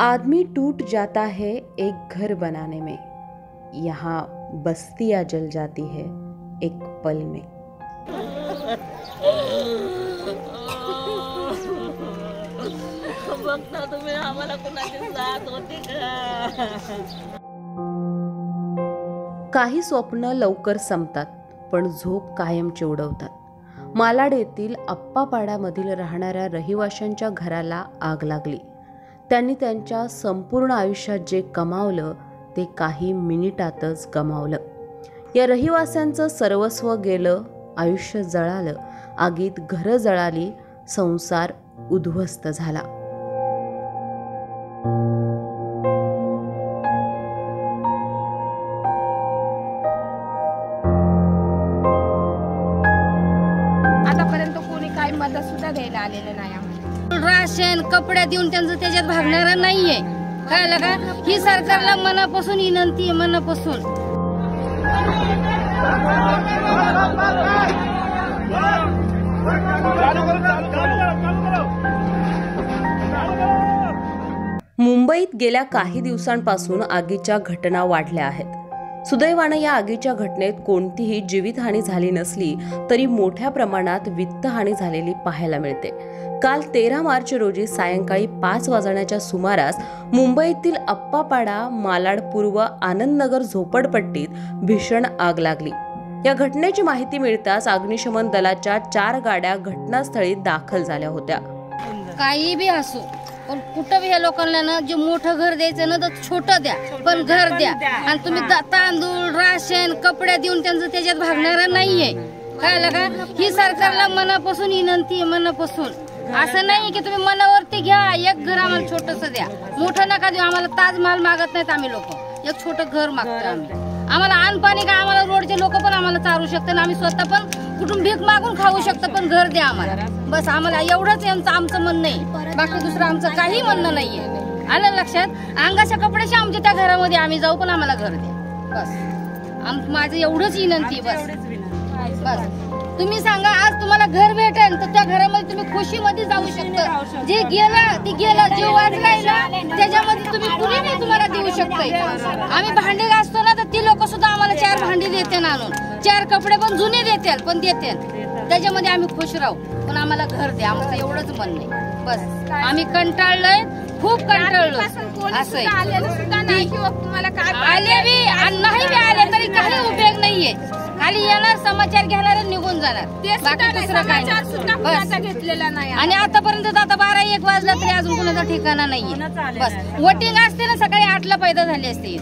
आदमी टूट जाता है एक घर बनाने में, यहाँ बस्तियाँ जल जाती है एक पल में। काही स्वप्न लवकर संपतात पण झोप कायम चिवडवतात। मालाड येथील अप्पा पाडामधील राहणाऱ्या रहिवाशांच्या घराला आग लागली। त्यांनी त्यांच्या संपूर्ण आयुष्यात जे कमावलं ते काही मिनिटातच गमावलं। या रहिवाशांचं सर्वस्व गेलं, आयुष्य जळालं, आगीत घरं जळाली, संसार उद्ध्वस्त झाला। आतापर्यंत कोणी काही मदत सुद्धा द्यायला आलेलं नाही आम्हाला। राशन कपडे देऊन त्यांचं त्याच्यात भागणार नाहीये। काय लगा ही सरकारला मनापासून विनंती आहे, मनापासून। मुंबईत गेल्या काही दिवसांपासून आगीच्या घटना वाढल्या आहेत। सुदैवाने या आगीच्या घटनेत कोणतीही जीवितहानी झाली नसली तरी मोठ्या प्रमाणात वित्तहानी झालेली पाहायला मिळते। काल 13 मार्च रोजी सायंकाळी 5 वाजण्याच्या सुमारास मुंबईतील अप्पा पाडा मालाड पूर्व आनंद नगर झोपडपट्टीत भीषण आग लागली। या घटनेची माहिती मिळताच अग्निशमन दलाच्या 4 गाड्या घटनास्थळी दाखल झाल्या होत्या। काही बी असो पण कुठं हे लोकांना ना जे मोठं घर द्यायचं ना तर छोटं द्या पण घर द्या। आणि तुम्ही तांदूळ राशन कपडे देऊन त्यांचं त्याच्यात भागणार नाहीये। काय लगा ही सरकारला मनापासून विनंती आहे, मनापासून। असं नाही की तुम्ही मनावरती घ्या एक घर आम्हाला छोटंसं द्या, मोठं नका देऊ। आम्हाला ताजमहाल मागत नाहीत आम्ही लोक, एक छोटं घर मागतो आम्ही। आम्हाला अन्न पाणी का आम्हाला रोडचे लोक पण आम्हाला चारू शकतात, आम्ही स्वतः पण कुठून भीक मागून खाऊ शकतो, पण घर द्या आम्हाला बस। आम्हाला एवढंच आमचं म्हणणं आहे, बाकी दुसरं आमचं काही म्हणणं नाहीये। आलं लक्षात? अंगाच्या कपड्याशी आमच्या त्या घरामध्ये आम्ही जाऊ पण आम्हाला घर द्या बस। माझं एवढंच विनंती बस बस। तुम्ही सांगा आज तुम्हाला घर भेटेल तर त्या घरामध्ये तुम्ही खुशीमध्ये जाऊ शकता। जे गेलं ते गेलं, जे वाचलाय ना त्याच्यामध्ये तुम्ही कुणी नाही तुम्हाला देऊ शकता। आम्ही भांडी घासतो ना तर ती लोक सुद्धा आम्हाला 4 भांडी देते ना, आणून 4 कपडे पण जुने देतील पण देतील। त्याच्यामध्ये आम्ही खुश राहू पण आम्हाला घर द्या, आमचं एवढंच म्हणणं आहे बस। आम्ही कंटाळलोय, खूप कंटाळलो असं आले तरी काही उपयोग नाहीये। खाली येणार समाचार घेणार निघून जाणार, बाकी दुसरं काही नाही। आणि आतापर्यंत आता 12-1 वाजला तरी अजून कुणाचा ठिकाणा नाहीये बस। वोटिंग असते ना सकाळी 8ला पैदा झाली असते,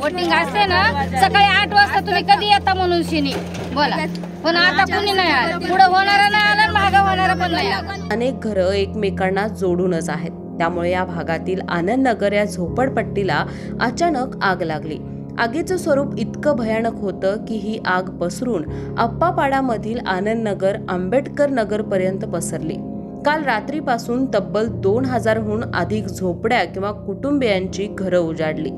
वोटिंग असते ना सकाळी 8 वाजता। तुम्ही कधी येता म्हणून शिनी बोला, पण आता कोणी नाही आलं, पुढे होणारा नाही आलं, मागे होणारा पण नाही। अनेक घरं एकमेकांना जोडूनच आहेत, त्यामुळे या भागातील आनंद नगर या झोपडपट्टीला अचानक आग लागली। आगीचं स्वरूप इतकं भयानक होतं की ही आग पसरून अप्पा पाडामधील आनंद नगर आंबेडकर नगर पर्यंत पसरली। काल रात्रीपासून तब्बल 2000हून अधिक झोपड्या किंवा कुटुंबियांची घरं उजाडली।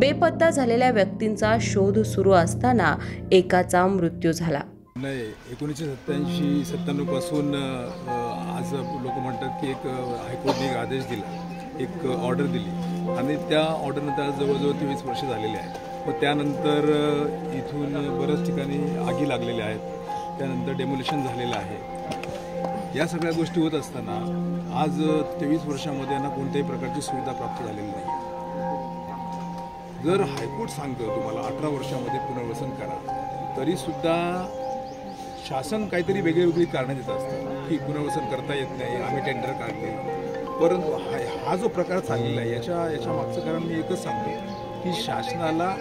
बेपत्ता झालेल्या व्यक्तींचा शोध सुरू असताना एकाचा मृत्यू झाला। नाही 1987-97 पासून आज लोक म्हणतात की एक हायकोर्टने आदेश दिला, एक ऑर्डर दिली आणि त्या ऑर्डरनंतर आज जवळजवळ 23 वर्ष झालेले आहेत। मग त्यानंतर इथून बऱ्याच ठिकाणी आगी लागलेल्या आहेत, त्यानंतर डेमोलिशन झालेलं आहे। या सगळ्या गोष्टी होत असताना आज 23 वर्षामध्ये यांना कोणत्याही प्रकारची सुविधा प्राप्त झालेली नाही। जर हायकोर्ट सांगतं तुम्हाला 18 वर्षामध्ये पुनर्वसन करा, तरीसुद्धा शासन काहीतरी वेगळी कारणं देत असतात की पुनर्वसन करता येत नाही, आम्ही टेंडर काढले। परंतु हा जो प्रकार चाललेला आहे याच्या मागचं कारण मी एकच सांगतो की शासनाला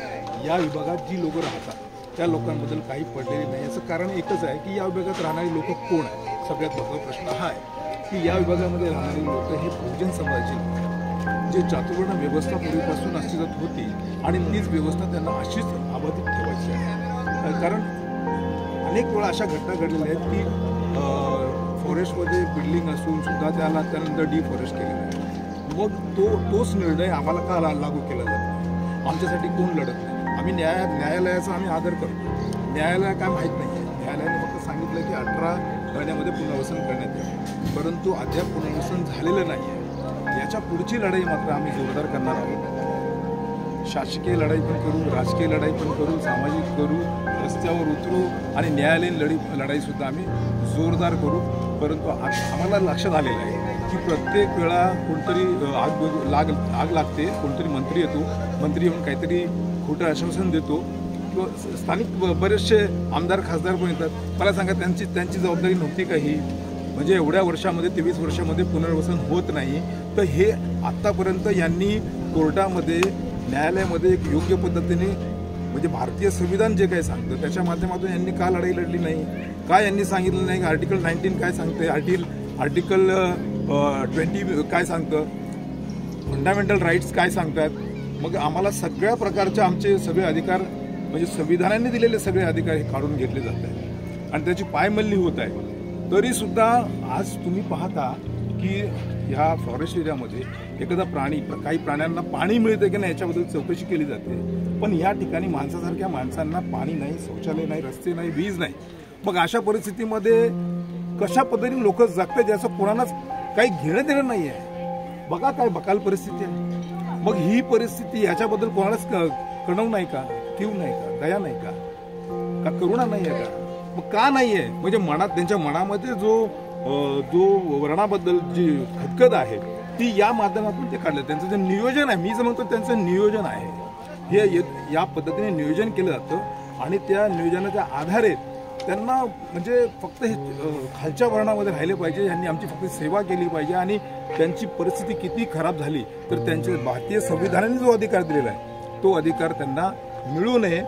या विभागात जी लोकं राहतात त्या लोकांबद्दल काही पडलेली नाही। याचं कारण एकच आहे की या विभागात राहणारी लोकं कोण आहे। सगळ्यात महत्त्वाचा प्रश्न हा आहे की या विभागामध्ये राहणारी लोकं हे बहुजन समाजाची जे चातुर्वर्ण व्यवस्था पूर्वीपासून अस्तित्वात होती आणि तीच व्यवस्था त्यांना अशीच अबाधित ठेवायची आहे। कारण अनेक वेळा अशा घटना घडलेल्या आहेत की फॉरेस्टमध्ये बिल्डिंग असून सुद्धा त्याला त्यानंतर डिफॉरेस्ट केलेलं आहे। मग तोच निर्णय आम्हाला का लागू केला जातो? आमच्यासाठी कोण लढत नाही? आम्ही न्यायालयाचा आम्ही आदर करतो। न्यायालय काय माहीत नाही, न्यायालयाने फक्त सांगितलं की 18 महिन्यामध्ये पुनर्वसन करण्यात येईल, परंतु अद्याप पुनर्वसन झालेलं नाही आहे। याच्या पुढची लढाई मात्र आम्ही जोरदार करणार आहोत। शासकीय लढाई पण करू, राजकीय लढाई पण करू, सामाजिक करू, रस्त्यावर उतरू आणि न्यायालयीन लढाईसुद्धा आम्ही जोरदार करू। परंतु आम्हाला लक्षात आलेलं आहे की प्रत्येक वेळा कोणतरी आग लागते, कोणतरी मंत्री येतो, मंत्री येऊन काहीतरी खोटं आश्वासन देतो। स्थानिक बरेचसे आमदार खासदार पण येतात, मला सांगा त्यांची जबाबदारी नव्हती काही? म्हणजे एवढ्या वर्षामध्ये 23 वर्षामध्ये पुनर्वसन होत नाही, तर हे आतापर्यंत यांनी कोर्टामध्ये न्यायालयामध्ये एक योग्य पद्धतीने म्हणजे भारतीय संविधान जे काही सांगतं त्याच्या माध्यमातून यांनी का लढाई लढली नाही? का यांनी सांगितलं नाही आर्टिकल 19 काय सांगते, आर्टिकल 20 काय सांगतं, फंडामेंटल राईट्स काय सांगतात? मग आम्हाला सगळ्या प्रकारचे आमचे सगळे अधिकार म्हणजे संविधानाने दिलेले सगळे अधिकार हे काढून घेतले जात आहेत आणि त्याची पायमल्ली होत आहे। तरीसुद्धा आज तुम्ही पाहता की ह्या फॉरेस्ट एरियामध्ये एखादा प्राणी, काही प्राण्यांना पाणी मिळते की नाही याच्याबद्दल चौकशी केली जाते, पण या ठिकाणी माणसासारख्या माणसांना पाणी नाही, शौचालय नाही, रस्ते नाही, वीज नाही। मग अशा परिस्थितीमध्ये कशा पद्धतीने लोक जगतात ज्याचं कोणालाच काही घेणं देणं नाही आहे? बघा काय बकाल परिस्थिती आहे। मग ही परिस्थिती ह्याच्याबद्दल कोणालाच कळवू नाही का? कीव नाही का? दया नाही का? का करुणा नाही आहे का? मग का नाही आहे? म्हणजे त्यांच्या मनामध्ये जो वर्णाबद्दल जी खदखद आहे ती या माध्यमातून ते काढलं। त्यांचं जे नियोजन आहे, मी जे म्हणतो त्यांचं नियोजन आहे, हे या पद्धतीने नियोजन केलं जातं आणि त्या नियोजनाच्या आधारे त्यांना म्हणजे फक्त हे खालच्या वर्णामध्ये राहिले पाहिजे, यांनी आमची फक्त सेवा केली पाहिजे आणि त्यांची परिस्थिती किती खराब झाली तर त्यांच्या भारतीय संविधानाने जो अधिकार दिलेला आहे तो अधिकार त्यांना मिळू नये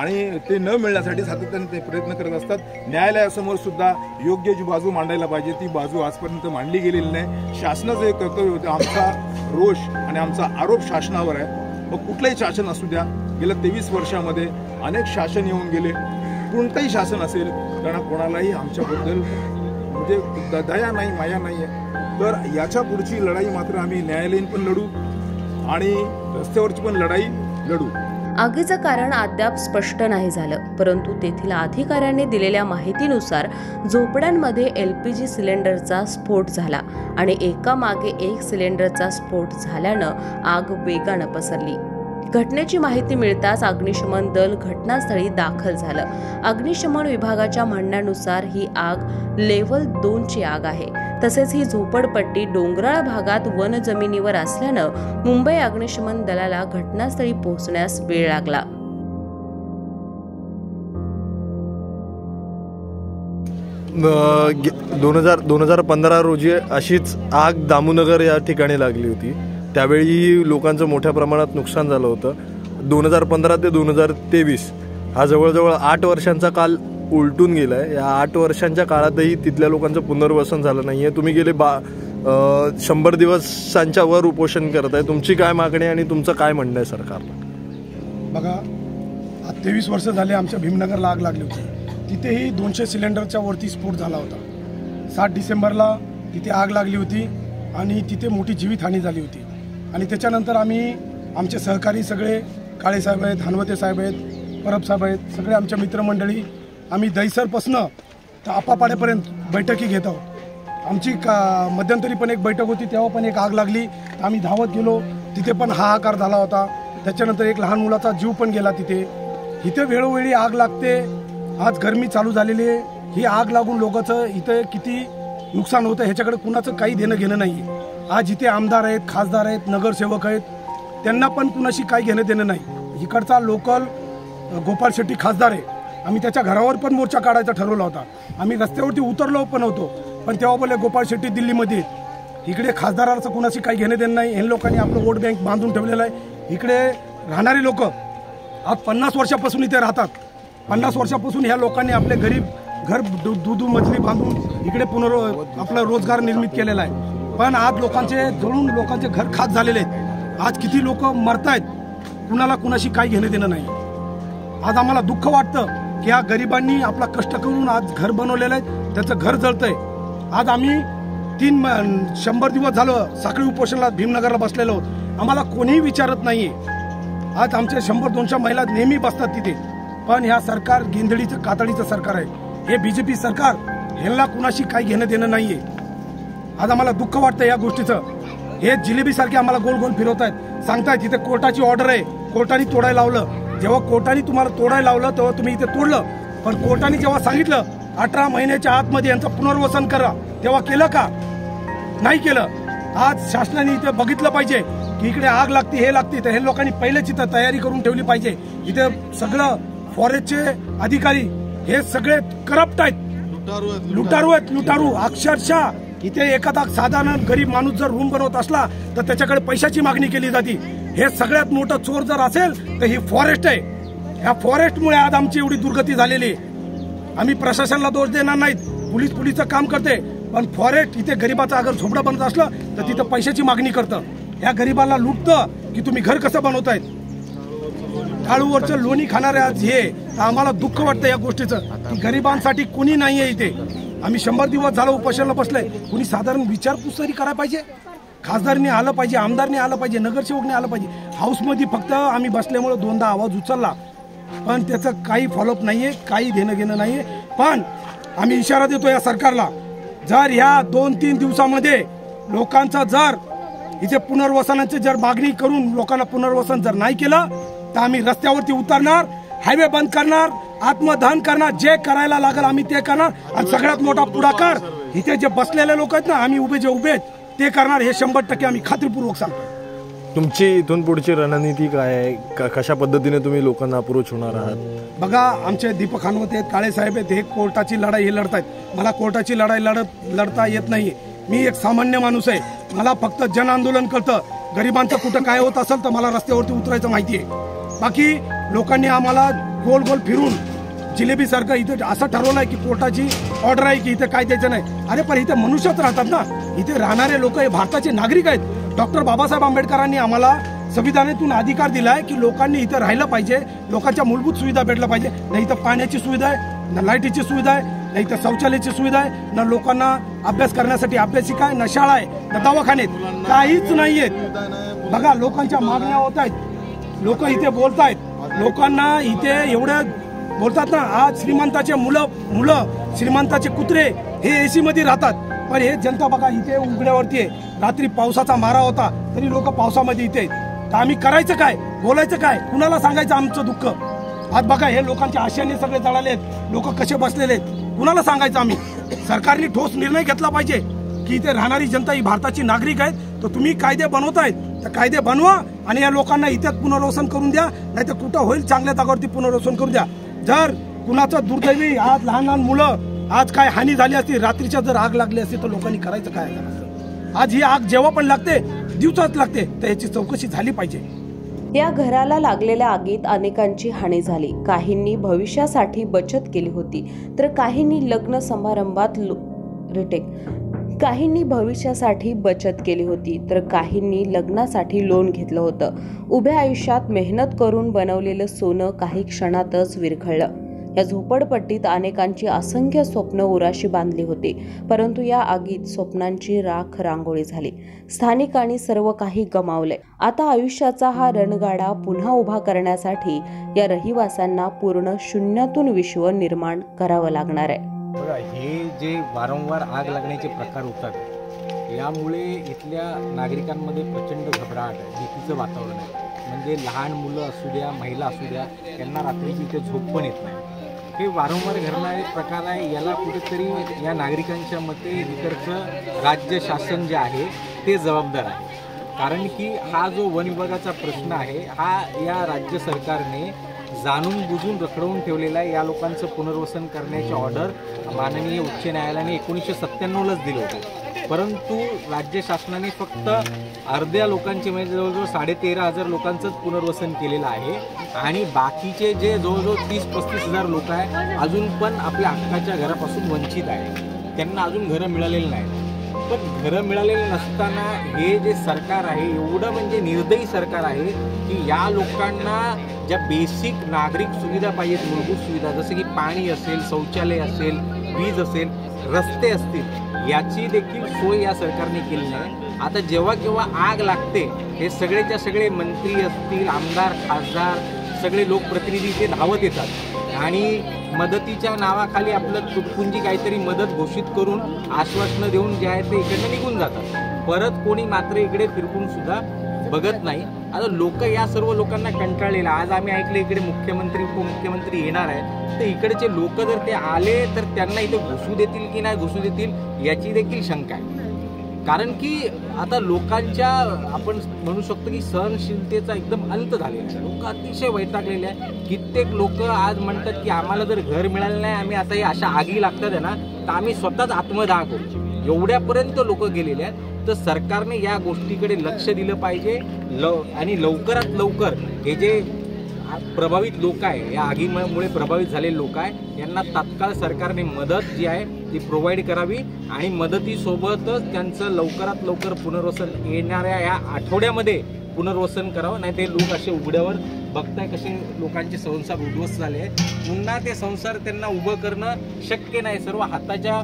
आणि ते न मिळण्यासाठी सातत्याने ते प्रयत्न करत असतात। न्यायालयासमोर सुद्धा योग्य जी बाजू मांडायला पाहिजे ती बाजू आजपर्यंत मांडली गेलेली नाही। शासनाचं एक कर्तव्य होतं, आमचा रोष आणि आमचा आरोप शासनावर आहे। मग कुठलंही शासन असू द्या, गेल्या 23 वर्षामध्ये अनेक शासन येऊन गेले, कोणतंही शासन असेल त्यांना कोणालाही आमच्याबद्दल म्हणजे दया नाही, माया नाही आहे। तर याच्या पुढची लढाई मात्र आम्ही न्यायालयीन पण लढू आणि रस्त्यावरची पण लढाई लढू। आगीचं कारण अद्याप स्पष्ट नाही झालं, परंतु तेथील अधिकाऱ्यांनी दिलेल्या माहितीनुसार झोपड्यांमध्ये LPG सिलेंडरचा स्फोट झाला आणि एकामागे एक सिलेंडरचा स्फोट झाल्यानं आग वेगानं पसरली। घटनेची माहिती मिळताच अग्निशमन दल घटनास्थळी दाखल झालं। अग्निशमन विभागाच्या म्हणण्यानुसार ही आग लेव्हल 2ची आग आहे। तसेच ही झोपडपट्टी डोंगराळ भागात वन जमिनीवर असल्यानं मुंबई अग्निशमन दलाला घटनास्थळी पोहोचण्यास वेळ लागला। दोन हजार पंधरा रोजी अशीच आग दामूनगर या ठिकाणी लागली होती, त्यावेळी लोकांचं मोठ्या प्रमाणात नुकसान झालं होतं। 2015 ते 2023 हा जवळजवळ 8 वर्षांचा काल उलटून गेला आहे। या 8 वर्षांच्या काळातही तिथल्या लोकांचं पुनर्वसन झालं नाही आहे। तुम्ही गेले 100 दिवसांच्या वर उपोषण करताय, तुमची काय मागणी आणि तुमचं काय म्हणणं आहे सरकारला? बघा, 23 वर्ष झाले आमच्या भीमनगरला आग लागली होती, तिथेही 200 सिलेंडरच्या वरती स्फोट झाला होता। 7 डिसेंबरला तिथे आग लागली होती आणि तिथे मोठी जीवितहानी झाली होती। आणि त्याच्यानंतर आम्ही आमचे सहकारी सगळे, काळे साहेब आहेत, हनवते साहेब आहेत, परब साहेब आहेत, सगळे आमच्या मित्रमंडळी आम्ही दैसरपासनं तर आप्पा पाड्यापर्यंत बैठकी घेत आहोत। आमची मध्यंतरी पण एक बैठक होती, तेव्हा पण एक आग लागली, आम्ही धावत गेलो, तिथे पण हाहाकार झाला होता। त्याच्यानंतर एक लहान मुलाचा जीव पण गेला तिथे। इथे वेळोवेळी आग लागते, आज गरमी चालू झालेली आहे, ही आग लागून लोकांचं इथे किती नुकसान होतं ह्याच्याकडे कुणाचं काही देणं घेणं नाही आहे। आज इथे आमदार आहेत, खासदार आहेत, नगरसेवक आहेत, त्यांना पण कुणाशी काही घेणं देणं नाही। इकडचा लोकल गोपाल शेट्टी खासदार आहे, आम्ही त्याच्या घरावर पण मोर्चा काढायचा ठरवला होता, आम्ही रस्त्यावरती उतरलो पण होतो, पण तेव्हा बोलले गोपाल शेट्टी दिल्लीमध्ये, इकडे खासदाराचं कुणाशी काही घेणं देणं नाही। हे लोकांनी आपलं वोट बँक बांधून ठेवलेलं आहे। इकडे राहणारे लोक आज 50 वर्षापासून इथे राहतात, 50 वर्षापासून ह्या लोकांनी आपले गरीब घर दूध मछली बांधून इकडे आपला रोजगार निर्मित केलेला आहे। पण आज लोकांचे जळून लोकांचे घर खाक झालेले आहेत, आज किती लोक मरतायत, कुणाला कुणाशी काय घेणं देणं नाही। आज आम्हाला दुःख वाटतं की या गरिबांनी आपला कष्ट करून आज घर बनवलेलं आहे, त्याचं घर जळतंय। आज आम्ही 100 दिवस झालं साखळी उपोषणाला भीमनगरला बसलेलो आहोत, आम्हाला कोणीही विचारत नाहीये। आज आमच्या 100-200 महिला नेहमी बसतात तिथे, पण ह्या सरकार गेंधडीचं कातडीचं सरकार आहे, हे BJP सरकार, ह्यांना कुणाशी काही घेणं देणं नाहीये। आज आम्हाला दुःख वाटतं या गोष्टीचं। हे जिलेबी सारखे आम्हाला गोल गोल फिरवतात, सांगतात तिथे कोर्टाची ऑर्डर आहे, कोर्टाने तोडायला लावलं. जेव्हा कोर्टाने तुम्हाला तोडायला लावलं तेव्हा तुम्ही इथे तोडलं, पण कोर्टाने जेव्हा सांगितलं 18 महिन्याच्या आतमध्ये यांचं पुनर्वसन करा, तेव्हा केलं का? नाही केलं. आज शासनाने इथे बघितलं पाहिजे की इकडे आग लागते, हे लागते, तर हे लोकांनी पहिलेच इथं तयारी करून ठेवली पाहिजे. इथे सगळं फॉरेस्टचे अधिकारी हे सगळे करप्ट आहेत, लुटारू आहेत, लुटारू. अक्षरशः इथे एखादा साधारण गरीब माणूस जर रूम बनवत असला तर त्याच्याकडे पैशाची मागणी केली जाते. हे सगळ्यात मोठा चोर जर असेल तर ही फॉरेस्ट आहे. या फॉरेस्टमुळे आज आमची एवढी दुर्गती झालेली. आम्ही प्रशासनाला दोष देणार नाहीत, पोलीसचं काम करते, पण फॉरेस्ट इथे गरीबाचा अगर झोपडा बनत असलं तर तिथं पैशाची मागणी करतं. या गरीबाला लुटतं की तुम्ही घर कसं बनवतायत. ढाळूवरचं लोणी खाणारे आज हे, आम्हाला दुःख वाटतं या गोष्टीचं. गरिबांसाठी कोणी नाहीये इथे. आम्ही 100 दिवस झालं उपोषणाला बसलोय. कोणी साधारण विचारपूस तरी करायला पाहिजे. खासदारने आलं पाहिजे, आमदारने आलं पाहिजे, नगरसेवकने आलं पाहिजे. हाऊसमध्ये फक्त आम्ही बसल्यामुळे 2दा आवाज उचलला, पण त्याचं काही फॉलोअप नाहीये, काही देणं घेणं नाहीये. पण आम्ही इशारा देतो या सरकारला, जर ह्या 2-3 दिवसामध्ये लोकांचा जर इथे पुनर्वसनाची जर मागणी करून लोकांना पुनर्वसन जर नाही केलं तर आम्ही रस्त्यावरती उतरणार, हायवे बंद करणार, आत्मदहन करणार, जे करायला लागेल आम्ही ते करणार. आणि सगळ्यात मोठा पुढाकार इथे जे बसलेले लोक आहेत ना, आम्ही उभे जे उभे ते करणार, हे 100% आम्ही खात्रीपूर्वक सांगतो. तुमची इथून पुढची रणनीती काय आहे? कशा पद्धतीने तुम्ही लोकांना अप्रोच होणार आहात? बघा, आमचे दीपक खानवत आहेत, काळे साहेब आहेत, हे कोर्टाची लढाई लढतायत. मला कोर्टाची लढाई लढता येत नाही. मी एक सामान्य माणूस आहे. मला फक्त जन आंदोलन करतं. गरिबांचं कुठं काय होत असेल तर मला रस्त्यावरती उतरायचं माहिती आहे. बाकी लोकांनी आम्हाला गोल गोल फिरून जिलेबी सारखं इथे असं ठरवलंय की कोर्टाची ऑर्डर आहे की इथे काय द्यायचं नाही. अरे पण इथे मनुष्यच राहतात ना. इथे राहणारे लोक हे भारताचे नागरिक आहेत. डॉक्टर बाबासाहेब आंबेडकरांनी आम्हाला संविधानातून अधिकार दिलाय की लोकांनी इथं राहिलं पाहिजे, लोकांच्या मूलभूत सुविधा भेटल्या पाहिजे. नाही इथं पाण्याची सुविधा आहे, ना लाईटीची सुविधा आहे, नाही इथं शौचालयाची सुविधा आहे, ना लोकांना अभ्यास करण्यासाठी अभ्यासिका आहे, ना शाळा आहे, ना दवाखाने, काहीच नाहीये. बघा, लोकांच्या मागण्या होत आहेत, लोक इथे बोलतायत, लोकांना इथे एवढ्या बोलतात ना. आज श्रीमंताचे मुलं श्रीमंताचे कुत्रे हे AC मध्ये राहतात, पण हे जनता बघा इथे उघड्यावरती आहे. रात्री पावसाचा मारा होता तरी लोक पावसामध्ये इथे आहेत. तर आम्ही करायचं काय, बोलायचं काय, कुणाला सांगायचं आमचं दुःख? आज बघा, हे लोकांच्या आशेने सगळे जळाले आहेत, लोक कसे बसलेले आहेत, कुणाला सांगायचं आम्ही? सरकारने ठोस निर्णय घेतला पाहिजे की इथे राहणारी जनता ही भारताची नागरिक आहेत. तर तुम्ही कायदे बनवतायत तर कायदे बनवा आणि या लोकांना इथे पुनर्वसन करून द्या, नाही तर कुठं होईल चांगल्या जागावरती पुनर्वसन करून द्या. जर कुणाचं दुर्दैवी आज लहान लहान मुलं आज काय हानी झाली असती, रात्रीच्या जर आग लागली असती तर लोकांनी करायचं काय? आज ही आग जेव्हा पण लागते, दिवसात लागते, तर याची चौकशी झाली पाहिजे. या घराला लागलेल्या आगीत अनेकांची हानी झाली. काहींनी भविष्यासाठी बचत केली होती, तर काहींनी लग्न समारंभात काहींनी लग्नासाठी लोन घेतलं होतं. उभ्या आयुष्यात मेहनत करून बनवलेलं सोनं काही क्षणातच विरघळलं. या झोपडपट्टीत अनेकांची असंख्य स्वप्न उराशी बांधली होती, परंतु या आगीत स्वप्नांची राख रांगोळी झाली. स्थानिकांनी सर्व काही गमावले. आता आयुष्याचा हा रणगाडा पुन्हा उभा करण्यासाठी या रहिवाशांना पूर्ण शून्यातून विश्व निर्माण करावं लागणार आहे. हे जे वारंवार आग लागण्याचे प्रकार होतात यामुळे इथल्या नागरिकांमध्ये प्रचंड घबराट, भीतीचं वातावरण आहे. म्हणजे लहान मुलं असू द्या, महिला असू द्या, त्यांना रात्रीची इथे झोप पण येत नाही. हे वारंवार घडणारा एक प्रकार आहे. याला कुठेतरी या नागरिकांच्या मते इकडचं राज्य शासन जे आहे ते जबाबदार आहे. कारण की हा जो वन विभागाचा प्रश्न आहे हा या राज्य सरकारने जाणून बुजून रखडवून ठेवलेला आहे. या लोकांचं पुनर्वसन करण्याची ऑर्डर माननीय उच्च न्यायालयाने 1997लाच दिलं होतं, परंतु राज्य शासनाने फक्त अर्ध्या लोकांचे म्हणजे जवळजवळ 13,500 लोकांचंच पुनर्वसन केलेलं आहे. आणि बाकीचे जे जवळजवळ 30-35,000 लोक आहे अजून पण आपल्या हक्काच्या घरापासून वंचित आहे. त्यांना अजून घरं मिळालेली नाही. पण घरं मिळालेली नसताना हे जे सरकार आहे एवढं म्हणजे निर्दयी सरकार आहे की या लोकांना ज्या बेसिक नागरिक सुविधा पाहिजेत, मूलभूत सुविधा जसं की पाणी असेल, शौचालय असेल, वीज असेल, रस्ते असतील, याची देखील सोय या सरकारने केली नाही. आता जेव्हा केव्हा आग लागते हे सगळेच्या सगळे मंत्री असतील, आमदार, खासदार, सगळे लोकप्रतिनिधी ते धावत येतात आणि मदतीच्या नावाखाली आपलं तुटपुंजी काहीतरी मदत घोषित करून आश्वासनं देऊन जे आहे ते इकडनं निघून जातात. परत कोणी मात्र इकडे फिरकून सुद्धा बघत नाही। आता लोक या सर्व लोकांना कंटाळलेला, आज आम्ही ऐकलं इकडे मुख्यमंत्री उपमुख्यमंत्री येणार आहेत, तर इकडचे लोक जर ते आले तर त्यांना इथे घुसू देतील की नाही घुसू देतील याची देखील शंका आहे। कारण की आता लोकांच्या आपण म्हणू शकतो की सहनशीलतेचा एकदम अंत झालेला आहे, लोक अतिशय वैतागलेले आहेत। कित्येक लोक आज म्हणतात की आम्हाला जर घर मिळालं नाही आम्ही आता ही अशा आगी लागतात ना तर आम्ही स्वतःच आत्मदाह करू, एवढ्यापर्यंत लोक गेलेले आहेत। तर सरकारने या गोष्टीकडे लक्ष दिलं पाहिजे आणि लवकरात लवकर हे जे प्रभावित लोक आहे, या आगीमुळे प्रभावित झालेले लोक आहे यांना तात्काळ सरकारने मदत जी आहे ती प्रोव्हाइड करावी आणि मदतीसोबतच त्यांचं लवकरात लवकर पुनर्वसन येणाऱ्या या आठवड्यामध्ये पुनर्वसन करावं, नाही ते लोक असे उघड्यावर बघताय कसे लोकांचे संसार उद्ध्वस्त झाले आहेत, पुन्हा ते संसार त्यांना उभं करणं शक्य नाही। सर्व हाताच्या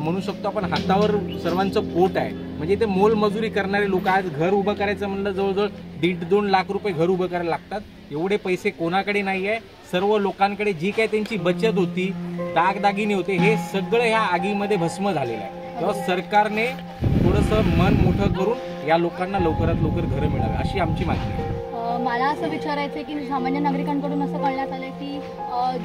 म्हणू शकतो आपण हातावर सर्वांचं पोट आहे, म्हणजे ते मोलमजुरी करणारे लोक आज घर उभं करायचं म्हणलं जवळजवळ 1.5-2 लाख रुपये घर उभं करायला लागतात, एवढे पैसे कोणाकडे नाही आहे। सर्व लोकांकडे जी काही त्यांची बचत होती, दागदागिने होते, हे सगळं ह्या आगीमध्ये भस्म झालेलं आहे। तेव्हा सरकारने थोडंसं मन मोठं करून या लोकांना लवकरात लवकर घरं मिळावी अशी आमची मागणी आहे। मला असं विचारायचं आहे की सामान्य नागरिकांकडून असं कळण्यात आलं की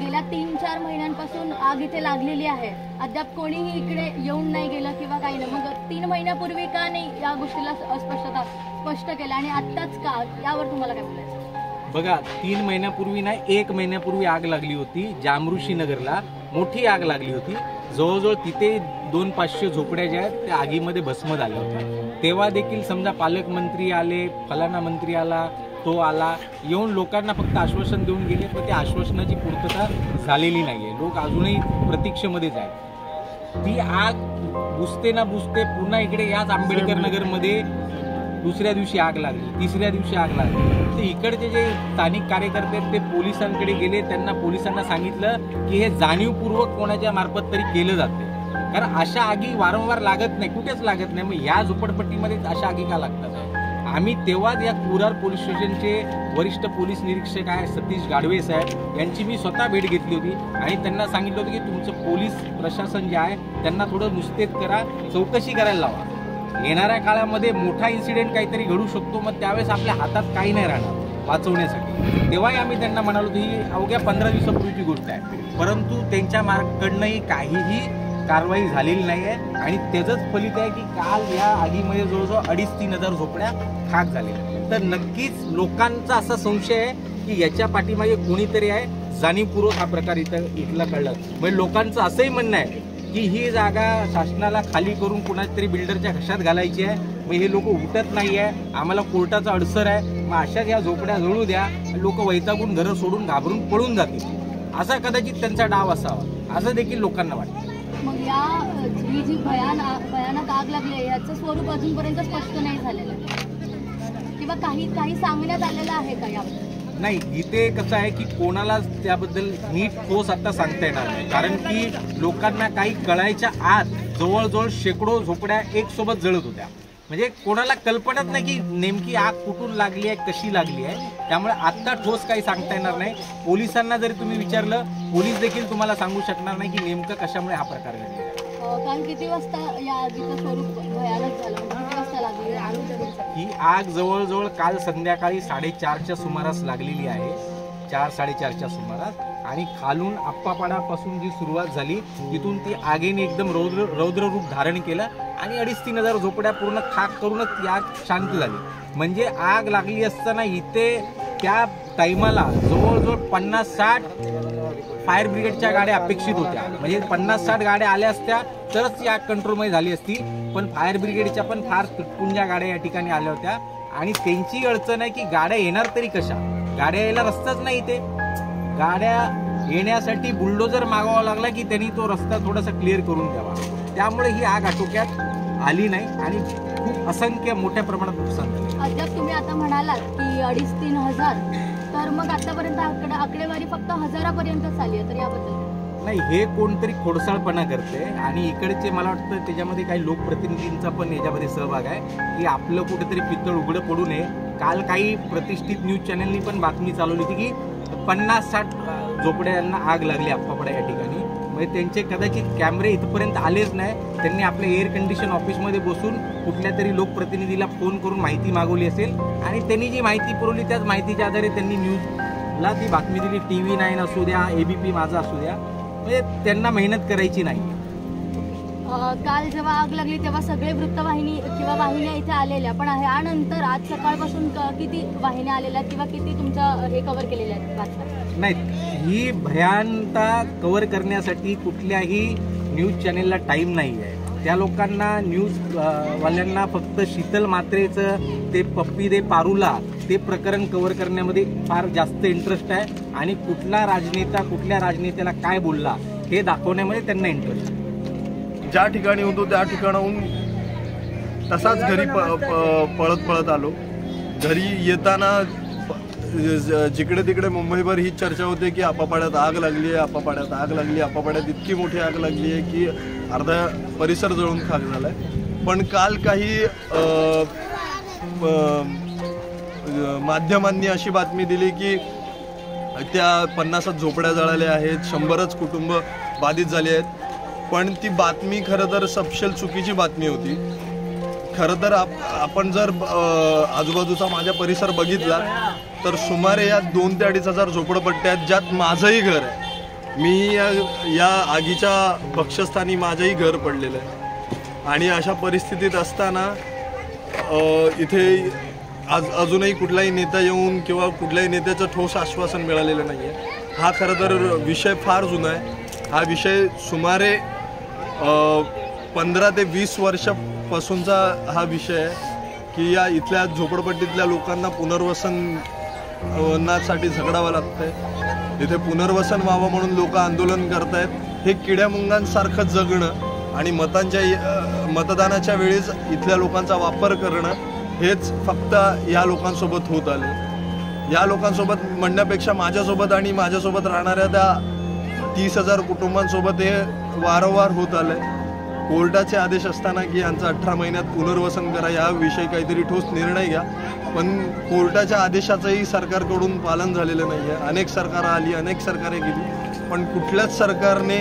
गेल्या 3-4 महिन्यांपासून आग इथे लागलेली आहे, अद्याप कोणीही इकडे येऊन नाही गेलं किंवा काही नाही, मग 3 महिन्यापूर्वी का नाही या गोष्टीला स्पष्ट केलं आणि आत्ताच का, यावर तुम्हाला काय बोलायचं? बघा 3 महिन्यापूर्वी नाही 1 महिन्यापूर्वी आग लागली होती, जामरुषी नगरला मोठी आग लागली होती, जवळजवळ तिथे 200-500 झोपड्या ज्या आहेत त्या आगीमध्ये भस्म झाल्या होत्या। तेव्हा देखील समजा पालकमंत्री आले, फलाना मंत्री आला, तो आला, येऊन लोकांना फक्त आश्वासन देऊन गेले, पण त्या आश्वासनाची पूर्तता झालेली नाही आहे, लोक अजूनही प्रतीक्षेमध्येच आहेत। ती आग बुजते ना बुजते पुन्हा इकडे याच आंबेडकर नगरमध्ये दुसऱ्या दिवशी आग लागली, तिसऱ्या दिवशी आग लागली, तर इकडचे जे स्थानिक कार्यकर्ते आहेत ते पोलिसांकडे गेले, पोलिसांना सांगितलं की हे जाणीवपूर्वक कोणाच्या मार्फत तरी केलं जाते, कारण अशा आगी वारंवार लागत नाही, कुठेच लागत नाही, मग या झोपडपट्टीमध्येच अशा आगी का लागतात? आम्ही तेव्हाच या कुरार पोलीस स्टेशनचे वरिष्ठ पोलीस निरीक्षक आहे सतीश गाढवे साहेब यांची मी स्वतः भेट घेतली होती आणि त्यांना सांगितलं होतं की तुमचं पोलीस प्रशासन जे आहे त्यांना थोडं नुसतेच करा, चौकशी करायला लावा, येणाऱ्या काळामध्ये मोठा इन्सिडेंट काहीतरी घडू शकतो, मग त्यावेळेस आपल्या हातात काही नाही राहणार वाचवण्यासाठी। तेव्हाही आम्ही त्यांना म्हणालो होतो ही अवघ्या 15 दिवसापूर्वीची गोष्ट आहे, परंतु त्यांच्या मार्फतकडनंही काहीही कारवाई झालेली नाही आहे आणि त्याचंच फलित आहे की काल या आगीमध्ये जवळजवळ 2500-3000 झोपड्या खाक झालेल्या। तर नक्कीच लोकांचा असा संशय आहे की याच्या पाठीमागे कोणीतरी आहे जाणीवपूर्वक हा प्रकार इथला घडला, म्हणजे लोकांचं असंही म्हणणं आहे की ही जागा शासनाला खाली करून कुणातरी बिल्डरच्या घशात घालायची आहे, मग हे लोक उठत नाही आहे, आम्हाला कोर्टाचा अडसर आहे, मग अशाच या झोपड्या जळू द्या, लोक वैतागून घरं सोडून घाबरून पळून जातील, असा कदाचित त्यांचा डाव असावा असं देखील लोकांना वाटतं। मग या ही जी भयानक आग लागली आहे याचं स्वरूप अजूनपर्यंत स्पष्ट नाही झालेलं किंवा काही सांगण्यात आलेलं आहे का याबद्दल? नाही, इथे कसं आहे की कोणालाच त्याबद्दल नीट ठोस आता सांगता येणार नाही, कारण की लोकांना काही कळायच्या आत जवळजवळ शेकडो झोपड्या एकसोबत जळत होत्या, म्हणजे कोणाला कल्पनाच नाही की नेमकी आग कुठून लागली आहे कशी लागली आहे, त्यामुळे आत्ता ठोस काही सांगता येणार नाही। पोलिसांना जरी तुम्ही विचारलं पोलीस देखील तुम्हाला सांगू शकणार नाही की नेमकं कशामुळे हा प्रकार घडला। काल किती वाजता या आगीचं स्वरूप भयानक झालं, किती वाजता लागली ही आग? जवळजवळ काल संध्याकाळी 4:30च्या सुमारास लागलेली आहे, 4-4:30च्या सुमारास, आणि खालून आप्पापाडापासून जी सुरुवात झाली तिथून ती आगीने एकदम रौद्र रूप धारण केलं आणि 2500-3000 झोपड्या पूर्ण खाक करूनच आग शांत झाली। म्हणजे आग लागली असताना इथे त्या टायमाला जवळजवळ 50-60 फायर ब्रिगेडच्या गाड्या अपेक्षित होत्या, म्हणजे 50-60 गाड्या आल्या असत्या तरच ती आग कंट्रोलमध्ये झाली असती, पण फायर ब्रिगेडच्या पण फार तुटपुंज्या गाड्या या ठिकाणी आल्या होत्या आणि त्यांची अडचण आहे की गाड्या येणार तरी कशा, गाड्या यायला रस्ताच नाही इथे, गाड्या येण्यासाठी बुलडोजर मागवावा लागला की त्यांनी तो रस्ता थोडासा क्लिअर करून द्यावा, त्यामुळे ही आग आटोक्यात आली नाही आणि खूप असंख्य मोठ्या प्रमाणात नुकसान झालं। अद्याप तुम्ही आता म्हणालात की 2500-3000, तर मग आतापर्यंत आकडेवारी फक्त हजारापर्यंतच आली आहे, तर याबद्दल नाही, हे कोणतरी खोडसाळपणा करते आणि इकडचे मला वाटतं त्याच्यामध्ये काही लोकप्रतिनिधींचा पण याच्यामध्ये सहभाग आहे की आपलं कुठेतरी पितळ उघडं पडू नये। काल काही प्रतिष्ठित न्यूज चॅनलनी पण बातमी चालवली होती की 50-60 झोपड्यांना आग लागली आप्पापाडा या ठिकाणी, म्हणजे त्यांचे कदाचित कॅमेरे इथपर्यंत आलेच नाही. त्यांनी आपल्या एअर कंडिशन ऑफिसमध्ये बसून कुठल्या तरी लोकप्रतिनिधीला फोन करून माहिती मागवली असेल आणि त्यांनी जी माहिती पुरवली त्याच माहितीच्या आधारे त्यांनी न्यूजला ती बातमी दिली. TV9 असू द्या, ABP माझा असू द्या, म्हणजे त्यांना मेहनत करायची नाही. काल जेव्हा आग लागली तेव्हा सगळे वृत्तवाहिनी किंवा वाहिन्या इथे आलेल्या, पण यानंतर आज सकाळपासून किती वाहिन्या आलेल्या किंवा किती तुमचं हे कव्हर केलेलं आहे? नाही, ही भयानता कव्हर करण्यासाठी कुठल्याही न्यूज चॅनेलला टाईम नाही आहे. त्या लोकांना, न्यूजवाल्यांना फक्त शीतल मात्रेचं ते पप्पी दे पारूला ते प्रकरण कव्हर करण्यामध्ये फार जास्त इंटरेस्ट आहे आणि कुठला राजनेता कुठल्या राजनेत्याला काय बोलला हे दाखवण्यामध्ये त्यांना इंटरेस्ट आहे. ज्या ठिकाणी होतो त्या ठिकाणाहून तसाच घरी पळत पळत आलो. घरी येताना जिकडे तिकडे मुंबईभर ही चर्चा होते की आपापाड्यात आग लागली आहे, आपापाड्यात आग लागली, आपापाड्यात इतकी मोठी आग लागली आहे की अर्धा परिसर जळून खाक झाला आहे. पण काल काही माध्यमांनी अशी बातमी दिली की त्या 50 झोपड्या जळाल्या आहेत, 100 कुटुंब बाधित झाले आहेत. पण ती बातमी खरं तर सपशेल चुकीची बातमी होती. खरं तर आपण जर आजूबाजूचा माझा परिसर बघितला तर सुमारे या 2 ते 2,500 झोपडपट्ट्या आहेत, ज्यात माझंही घर आहे. मी या आगीच्या भक्षस्थानी माझंही घर पडलेलं आहे आणि अशा परिस्थितीत असताना इथे आज अजूनही कुठलाही नेता येऊन किंवा कुठल्याही नेत्याचं ठोस आश्वासन मिळालेलं नाही आहे. हा खरं तर विषय फार जुना आहे. हा विषय सुमारे 15 ते 20 वर्षापासूनचा हा विषय आहे की या इथल्या झोपडपट्टीतल्या लोकांना पुनर्वसनासाठी झगडावं लागतंय. इथे पुनर्वसन व्हावं म्हणून लोक आंदोलन करत आहेत. हे किड्यामुंगांसारखं जगणं आणि मतदानाच्या वेळेस इथल्या लोकांचा वापर करणं हेच फक्त या लोकांसोबत होत आले. या लोकांसोबत म्हणण्यापेक्षा माझ्यासोबत आणि माझ्यासोबत राहणाऱ्या त्या 30,000 कुटुंबांसोबत हे वारंवार होत आलं आहे. कोर्टाचे आदेश असताना की यांचं 18 महिन्यात पुनर्वसन करा, याविषयी काहीतरी ठोस निर्णय घ्या, पण कोर्टाच्या आदेशाचंही सरकारकडून पालन झालेलं नाही आहे. अनेक सरकारं आली, अनेक सरकारे गेली, पण कुठल्याच सरकारने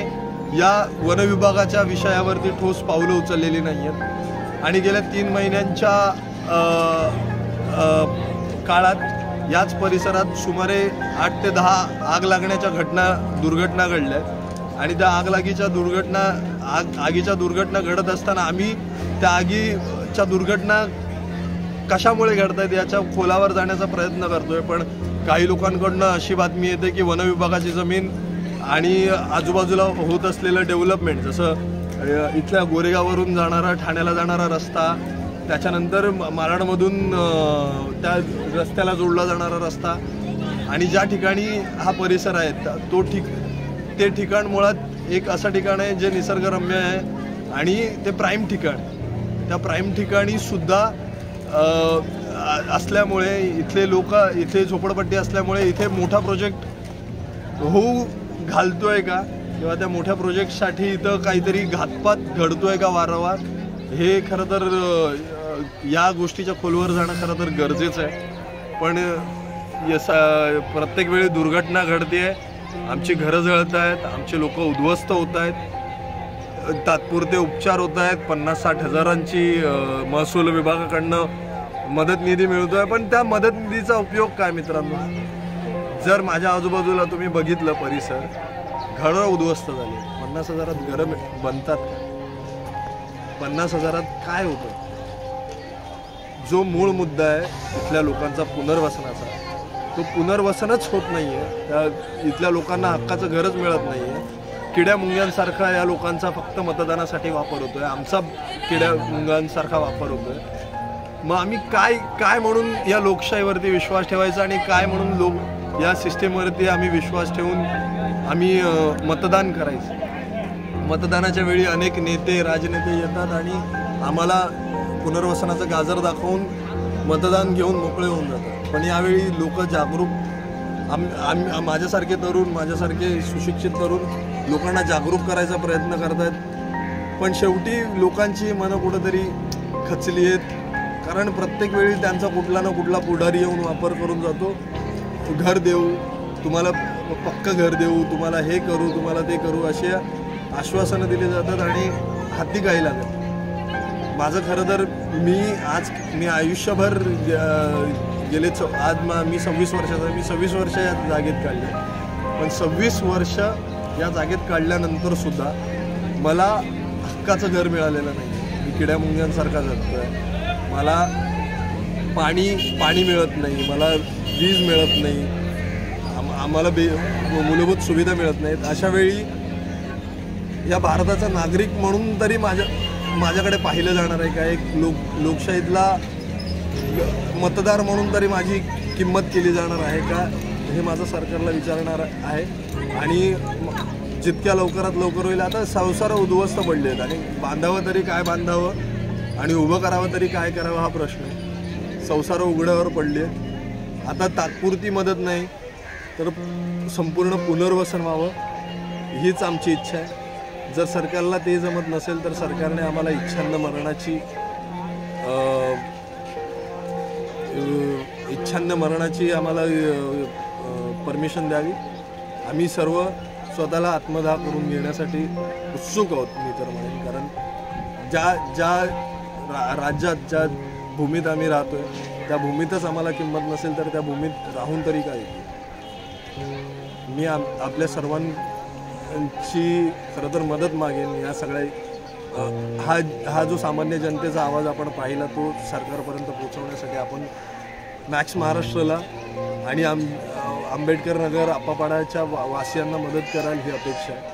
या वनविभागाच्या विषयावरती ठोस पावलं उचललेली नाही आहेत. आणि गेल्या 3 महिन्यांच्या काळात याच परिसरात सुमारे 8 ते 10 आग लागण्याच्या दुर्घटना घडल्या आहेत. आणि त्या आगीच्या दुर्घटना घडत असताना आम्ही त्या आगीच्या दुर्घटना कशामुळे घडत आहेत याच्या खोलावर जाण्याचा प्रयत्न करतोय. पण काही लोकांकडनं अशी बातमी येते की वनविभागाची जमीन आणि आजूबाजूला होत असलेलं डेव्हलपमेंट, जसं इथल्या गोरेगाववरून जाणारा ठाण्याला जाणारा रस्ता, त्याच्यानंतर मालाडमधून त्या रस्त्याला जोडला जाणारा रस्ता आणि ज्या ठिकाणी हा परिसर आहे ते ठिकाण मुळात एक असं ठिकाण आहे जे निसर्गरम्य आहे आणि ते प्राईम ठिकाण. त्या प्राईम ठिकाणी सुद्धा असल्यामुळे इथले झोपडपट्टी असल्यामुळे इथे मोठा प्रोजेक्ट होऊ घालतोय का किंवा त्या मोठ्या प्रोजेक्टसाठी इथं काहीतरी घातपात घडतोय का वारंवार, हे खरं तर या गोष्टीच्या खोलवर जाणं खरं तर गरजेचं आहे. पण प्रत्येक वेळी दुर्घटना घडते आहे, आमची घरं जळत आहेत, आमचे लोक उद्ध्वस्त होत आहेत, तात्पुरते उपचार होत आहेत, 50-60 हजारांची महसूल विभागाकडनं मदत निधी मिळतो आहे. पण त्या मदत निधीचा उपयोग काय मित्रांनो? जर माझ्या आजूबाजूला तुम्ही बघितलं परिसर, घरं उद्ध्वस्त झाली, 50,000 घरं बनतात का? 50,000 काय होतं? जो मूळ मुद्दा आहे इथल्या लोकांचा पुनर्वसनाचा, तो पुनर्वसनच होत नाही आहे. त्या इथल्या लोकांना हक्काचं घरच मिळत नाही आहे. किड्यामुंग्यांसारखा या लोकांचा फक्त मतदानासाठी वापर होतो आहे, आमचा किड्यामुंग्यांसारखा वापर होतो आहे. मग आम्ही काय काय म्हणून या लोकशाहीवरती विश्वास ठेवायचा आणि काय म्हणून लोक या सिस्टीमवरती आम्ही विश्वास ठेवून आम्ही मतदान करायचं? मतदानाच्या वेळी अनेक नेते राजनेते येतात आणि आम्हाला पुनर्वसनाचं गाजर दाखवून मतदान घेऊन मोकळे होऊन जातात. पण यावेळी लोक जागरूक, माझ्यासारखे तरुण, माझ्यासारखे सुशिक्षित तरुण लोकांना जागरूक करायचा प्रयत्न करत आहेत. पण शेवटी लोकांची मनं कुठंतरी खचली आहेत, कारण प्रत्येक वेळी त्यांचा कुठला ना कुठला पुढारी येऊन वापर करून जातो. घर देऊ, तुम्हाला पक्कं घर देऊ, तुम्हाला हे करू, तुम्हाला ते करू, असे आश्वासनं दिली जातात आणि हाती गाई लागतात। माझं खरं तर मी आयुष्यभर गेले आज मी 26 वर्षाचा आहे। मी 26 वर्ष या जागेत काढले, पण 26 वर्ष या जागेत काढल्यानंतर सुद्धा मला हक्काचं घर मिळालेलं नाही। मी किड्या मुंग्यांसारखा जगतोय। मला पाणी मिळत नाही, मला वीज मिळत नाही, आम्हाला मूलभूत सुविधा मिळत नाहीत। अशा वेळी या भारताचा नागरिक म्हणून तरी माझ्याकडे पाहिलं जाणार आहे का? एक लोकशाहीतला मतदार म्हणून तरी माझी किंमत केली जाणार आहे का? हे माझं सरकारला विचारणार आहे आणि जितक्या लवकरात लवकर होईल। आता संसार उद्ध्वस्त पडलेत आणि बांधावं तरी काय बांधावं आणि उभं करावं तरी काय करावं हा प्रश्न आहे। संसार उघड्यावर पडले। आता तात्पुरती मदत नाही तर संपूर्ण पुनर्वसन व्हावं हीच आमची इच्छा आहे। जर सरकारला ते जमत नसेल तर सरकारने आम्हाला इच्छांना मरणाची आम्हाला परमिशन द्यावी। आम्ही सर्व स्वतःला आत्मदाह करून घेण्यासाठी उत्सुक आहोत। मी तर म्हणेन, कारण ज्या राज्यात ज्या भूमीत आम्ही राहतो त्या भूमीतच आम्हाला किंमत नसेल तर त्या भूमीत राहून तरी काय? मी आपल्या सर्वांची खरं तर मदत मागेन। या सगळ्या हा जो सामान्य जनतेचा आवाज आपण पाहिला तो सरकारपर्यंत पोहोचवण्यासाठी आपण मॅक्स महाराष्ट्रला आणि आंबेडकर नगर अप्पापाडाच्या वासियांना मदत कराल ही अपेक्षा आहे।